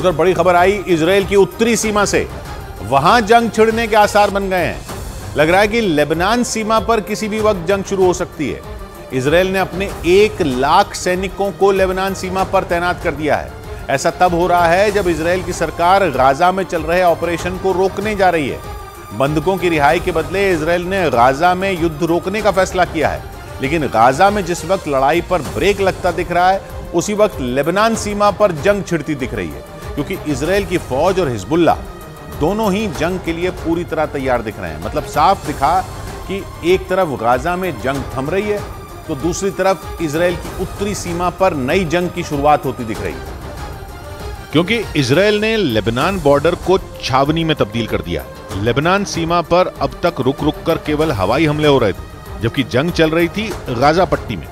उधर बड़ी खबर आई इजरायल की उत्तरी सीमा से, वहां जंग छिड़ने के आसार बन गए हैं। लग रहा है कि लेबनान सीमा पर किसी भी वक्त जंग शुरू हो सकती है। इजरायल ने अपने 1 लाख सैनिकों को लेबनान सीमा पर तैनात कर दिया है। ऐसा तब हो रहा है जब इजरायल की सरकार गाजा में चल रहे ऑपरेशन को रोकने जा रही है। बंधकों की रिहाई के बदले इजरायल ने गाजा में युद्ध रोकने का फैसला किया है, लेकिन गाजा में जिस वक्त लड़ाई पर ब्रेक लगता दिख रहा है, उसी वक्त लेबनान सीमा पर जंग छिड़ती दिख रही है, क्योंकि इजरायल की फौज और हिजबुल्ला दोनों ही जंग के लिए पूरी तरह तैयार दिख रहे हैं। मतलब साफ दिखा कि एक तरफ गाजा में जंग थम रही है तो दूसरी तरफ इजरायल की उत्तरी सीमा पर नई जंग की शुरुआत होती दिख रही है, क्योंकि इजरायल ने लेबनान बॉर्डर को छावनी में तब्दील कर दिया। लेबनान सीमा पर अब तक रुक रुक कर केवल हवाई हमले हो रहे थे, जबकि जंग चल रही थी गाजा पट्टी में।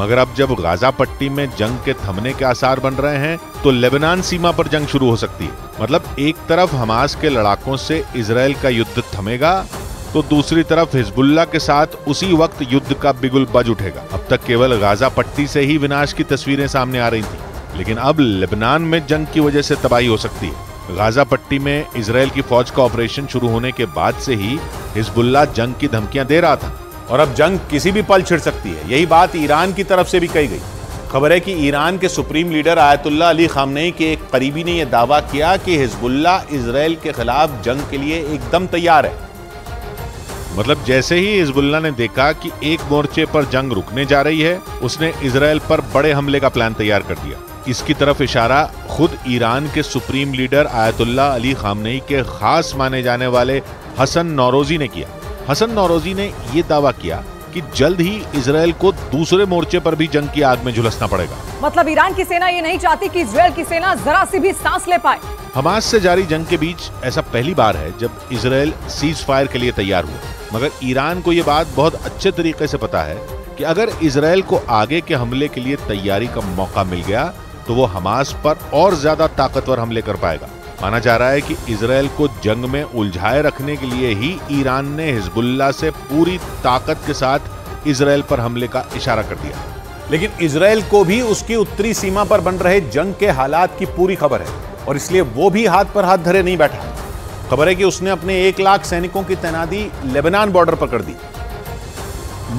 मगर अब जब गाजा पट्टी में जंग के थमने के आसार बन रहे हैं तो लेबनान सीमा पर जंग शुरू हो सकती है। मतलब एक तरफ हमास के लड़ाकों से इजरायल का युद्ध थमेगा तो दूसरी तरफ हिजबुल्ला के साथ उसी वक्त युद्ध का बिगुल बज उठेगा। अब तक केवल गाजा पट्टी से ही विनाश की तस्वीरें सामने आ रही थी, लेकिन अब लेबनान में जंग की वजह से तबाही हो सकती है। गाजा पट्टी में इजरायल की फौज का ऑपरेशन शुरू होने के बाद से ही हिजबुल्ला जंग की धमकियां दे रहा था और अब जंग किसी भी पल छिड़ सकती है। यही बात ईरान की तरफ से भी कही गई। खबर है कि ईरान के supreme leader Ayatollah Ali Khamenei के एक करीबी ने यह दावा किया कि हिजबुल्ला इजरायल के खिलाफ जंग के लिए एकदम तैयार है। मतलब जैसे ही हिजबुल्ला ने देखा कि एक मोर्चे पर जंग रुकने जा रही है, उसने इजरायल पर बड़े हमले का प्लान तैयार कर दिया। इसकी तरफ इशारा खुद ईरान के supreme leader Ayatollah Ali Khamenei के खास माने जाने वाले हसन नौरोज़ी ने किया। हसन नौरोज़ी ने यह दावा किया कि जल्द ही इजरायल को दूसरे मोर्चे पर भी जंग की आग में झुलसना पड़ेगा। मतलब ईरान की सेना ये नहीं चाहती कि इजरायल की सेना जरा सी भी सांस ले पाए। हमास से जारी जंग के बीच ऐसा पहली बार है जब इजरायल सीज फायर के लिए तैयार हुआ। मगर ईरान को ये बात बहुत अच्छे तरीके से पता है कि अगर इजरायल को आगे के हमले के लिए तैयारी का मौका मिल गया तो वो हमास पर और ज्यादा ताकतवर हमले कर पाएगा। माना जा रहा है कि इजरायल को जंग में उलझाए रखने के लिए ही ईरान ने हिजबुल्ला से पूरी ताकत के साथ इजरायल पर हमले का इशारा कर दिया। लेकिन इजरायल को भी उसकी उत्तरी सीमा पर बन रहे जंग के हालात की पूरी खबर है और इसलिए वो भी हाथ पर हाथ धरे नहीं बैठा। खबर है कि उसने अपने 1 लाख सैनिकों की तैनाती लेबनान बॉर्डर पर कर दी।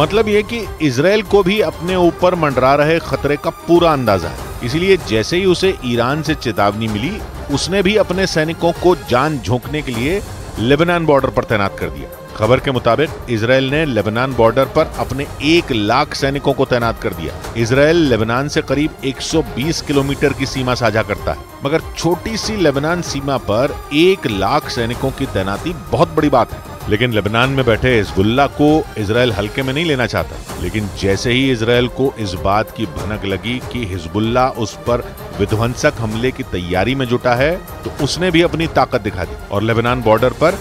मतलब यह कि इजरायल को भी अपने ऊपर मंडरा रहे खतरे का पूरा अंदाजा है। इसलिए जैसे ही उसे ईरान से चेतावनी मिली, उसने भी अपने सैनिकों को जान झोंकने के लिए लेबनान बॉर्डर पर तैनात कर दिया। खबर के मुताबिक इजरायल ने लेबनान बॉर्डर पर अपने 1 लाख सैनिकों को तैनात कर दिया। इजरायल लेबनान से करीब 120 किलोमीटर की सीमा साझा करता है, मगर छोटी सी लेबनान सीमा पर 1 लाख सैनिकों की तैनाती बहुत बड़ी बात है। लेकिन लेबनान में बैठे हिजबुल्ला को इजरायल हल्के में नहीं लेना चाहता। लेकिन जैसे ही इजरायल को इस बात की भनक लगी कि हिजबुल्ला उस पर विध्वंसक हमले की तैयारी में जुटा है, तो उसने भी अपनी ताकत दिखा दी और लेबनान बॉर्डर पर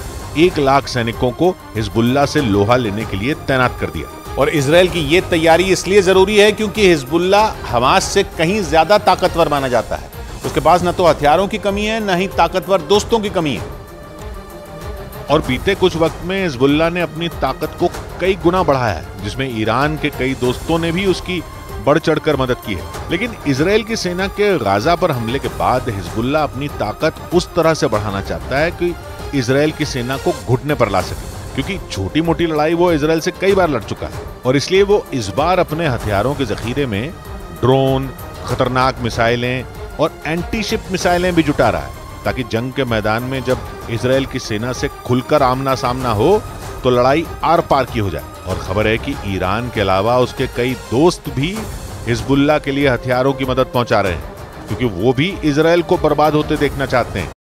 1 लाख सैनिकों को हिजबुल्ला से लोहा लेने के लिए तैनात कर दिया। और इजरायल की ये तैयारी इसलिए जरूरी है क्योंकि हिजबुल्ला हमास से कहीं ज्यादा ताकतवर माना जाता है। उसके पास न तो हथियारों की कमी है, न ही ताकतवर दोस्तों की कमी है। और बीते कुछ वक्त में हिजबुल्ला ने अपनी ताकत को कई गुना बढ़ाया है, जिसमें ईरान के कई दोस्तों ने भी उसकी बढ़ चढ़कर मदद की है। लेकिन इजरायल की सेना के गाजा पर हमले के बाद हिजबुल्ला अपनी ताकत उस तरह से बढ़ाना चाहता है कि इजरायल की सेना को घुटने पर ला सके, क्योंकि छोटी मोटी लड़ाई वो इजरायल से कई बार लड़ चुका है। और इसलिए वो इस बार अपने हथियारों के जखीरे में ड्रोन, खतरनाक मिसाइलें और एंटीशिप मिसाइलें भी जुटा रहा है, ताकि जंग के मैदान में जब इजरायल की सेना से खुलकर आमना सामना हो तो लड़ाई आर पार की हो जाए। और खबर है कि ईरान के अलावा उसके कई दोस्त भी हिजबुल्ला के लिए हथियारों की मदद पहुंचा रहे हैं, क्योंकि वो भी इजरायल को बर्बाद होते देखना चाहते हैं।